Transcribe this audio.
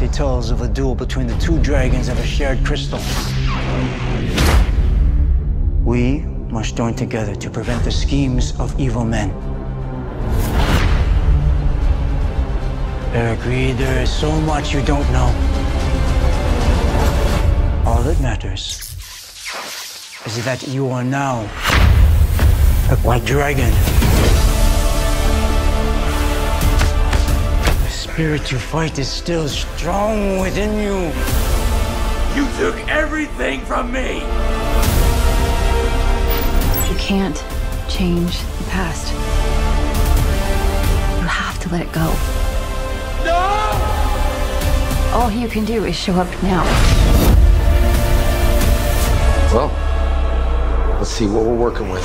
prophecy tells of a duel between the two dragons of a shared crystal. We must join together to prevent the schemes of evil men. Eric Reed, there is so much you don't know. All that matters is that you are now a White Dragon. The spirit you fight is still strong within you. You took everything from me! You can't change the past. You have to let it go. No! All you can do is show up now. Well, let's see what we're working with.